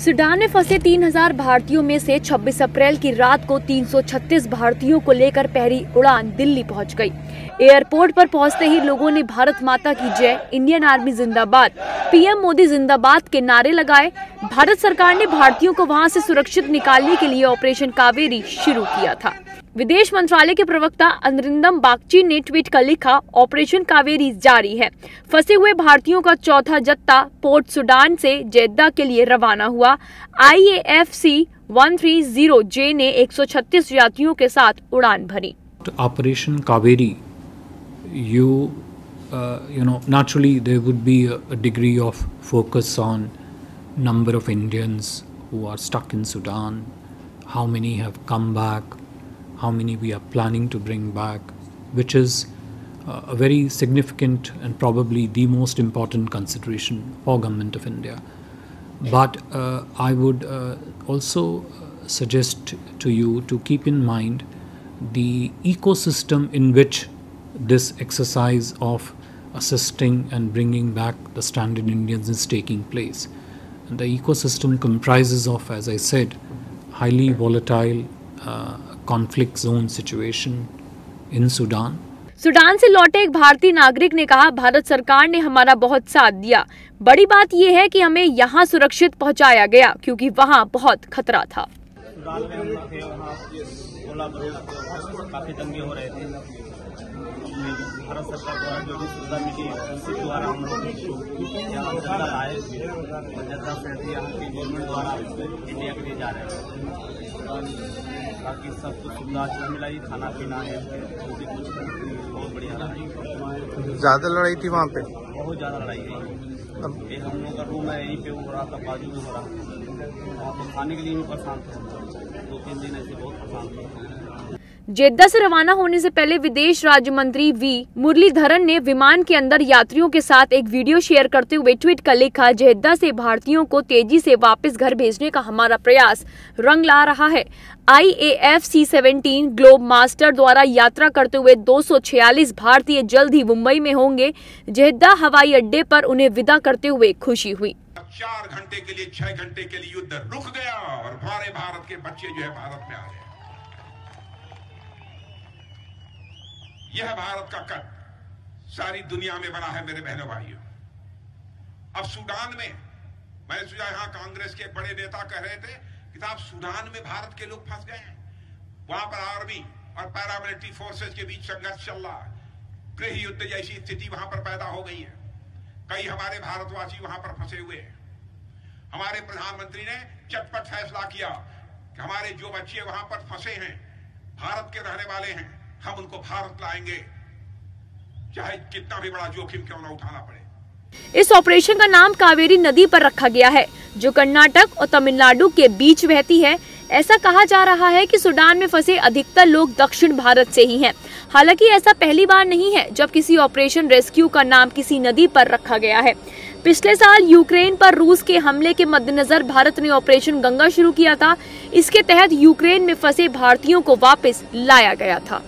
Sudan में फंसे 3000 भारतीयों में से 26 अप्रैल की रात को 336 भारतीयों को लेकर पहली उड़ान दिल्ली पहुंच गई। एयरपोर्ट पर पहुंचते ही लोगों ने भारत माता की जय, इंडियन आर्मी जिंदाबाद, पीएम मोदी जिंदाबाद के नारे लगाए। भारत सरकार ने भारतीयों को वहां से सुरक्षित निकालने के लिए ऑपरेशन कावेरी शुरू किया था। विदेश मंत्रालय के प्रवक्ता अंद्रिंदम बागची ने ट्वीट कर लिखा, ऑपरेशन कावेरी जारी है। फंसे हुए भारतीयों का चौथा जत्था पोर्ट सूडान से जेद्दा के लिए रवाना हुआ। IAFC-130J ने 136 यात्रियों के साथ उड़ान भरी। Operation Kaveri, you know, naturally there would be a degree of focus on number of Indians who are stuck in Sudan, how many have come back, how many we are planning to bring back, which is a very significant and probably the most important consideration for Government of India. But I would also suggest to you to keep in mind the ecosystem in which this exercise of assisting and bringing back the stranded Indians is taking place. And the ecosystem comprises of, as I said, highly volatile conflict zone situation in Sudan. Sudan से लौटे एक भारतीय नागरिक ने कहा, भारत सरकार ने हमारा बहुत साथ दिया। बड़ी बात यह है कि हमें यहाँ सुरक्षित पहुँचाया गया क्योंकि वहाँ बहुत खतरा था। सूडान में हम थे, वहाँ 16 बरोज काफी दंगे हो रहे थे। भारत सरकार द्वारा जो भी सुविधा मिली उसी द्वारा हम लोग यहाँ जद्दा आए और जद्दा से यहाँ की गवर्नमेंट द्वारा इंडिया के लिए जा रहे हैं। बाकी सब कुछ सुविधा अच्छा मिला ही, खाना पीना है बहुत बढ़िया रहा। ज़्यादा लड़ाई थी वहाँ पे, बहुत ज़्यादा लड़ाई है। एक हम लोग का रूम है यहीं पे, हो रहा था बाजू में, हो रहा था। तो खाने के लिए भी परेशान थे, 2-3 दिन ऐसे बहुत परेशान थे। जेद्दा से रवाना होने से पहले विदेश राज्य मंत्री वी मुरलीधरन ने विमान के अंदर यात्रियों के साथ एक वीडियो शेयर करते हुए ट्वीट कर लिखा, जेद्दा से भारतीयों को तेजी से वापस घर भेजने का हमारा प्रयास रंग ला रहा है। IAFC-17 ग्लोब मास्टर द्वारा यात्रा करते हुए 246 भारतीय जल्द ही मुंबई में होंगे। जेद्दा हवाई अड्डे पर उन्हें विदा करते हुए खुशी हुई। 4 घंटे के लिए, 6 घंटे के लिए युद्ध रुक गया और हमारे भारत के बच्चे जो है भारत में आ गए। यह भारत का कद सारी दुनिया में बना है मेरे बहनों भाइयों। अब सूडान में मैंने सुना, यहाँ कांग्रेस के बड़े नेता कह रहे थे कि साहब सूडान में भारत के लोग फंस गए हैं। वहां पर आर्मी और पैरामिलिट्री फोर्सेस के बीच संघर्ष चल रहा है। गृह युद्ध जैसी स्थिति वहां पर पैदा हो गई है। कई हमारे भारतवासी वहां पर फंसे हुए हैं। हमारे प्रधानमंत्री ने चटपट फैसला किया कि हमारे जो बच्चे वहां पर फंसे हैं, भारत के रहने वाले हैं, हम उनको भारत लाएंगे चाहे कितना भी बड़ा जोखिम क्यों ना उठाना पड़े। इस ऑपरेशन का नाम कावेरी नदी पर रखा गया है जो कर्नाटक और तमिलनाडु के बीच बहती है। ऐसा कहा जा रहा है कि सूडान में फंसे अधिकतर लोग दक्षिण भारत से ही हैं। हालांकि ऐसा पहली बार नहीं है जब किसी ऑपरेशन रेस्क्यू का नाम किसी नदी पर रखा गया है। पिछले साल यूक्रेन पर रूस के हमले के मद्देनजर भारत ने ऑपरेशन गंगा शुरू किया था। इसके तहत यूक्रेन में फंसे भारतीयों को वापस लाया गया था।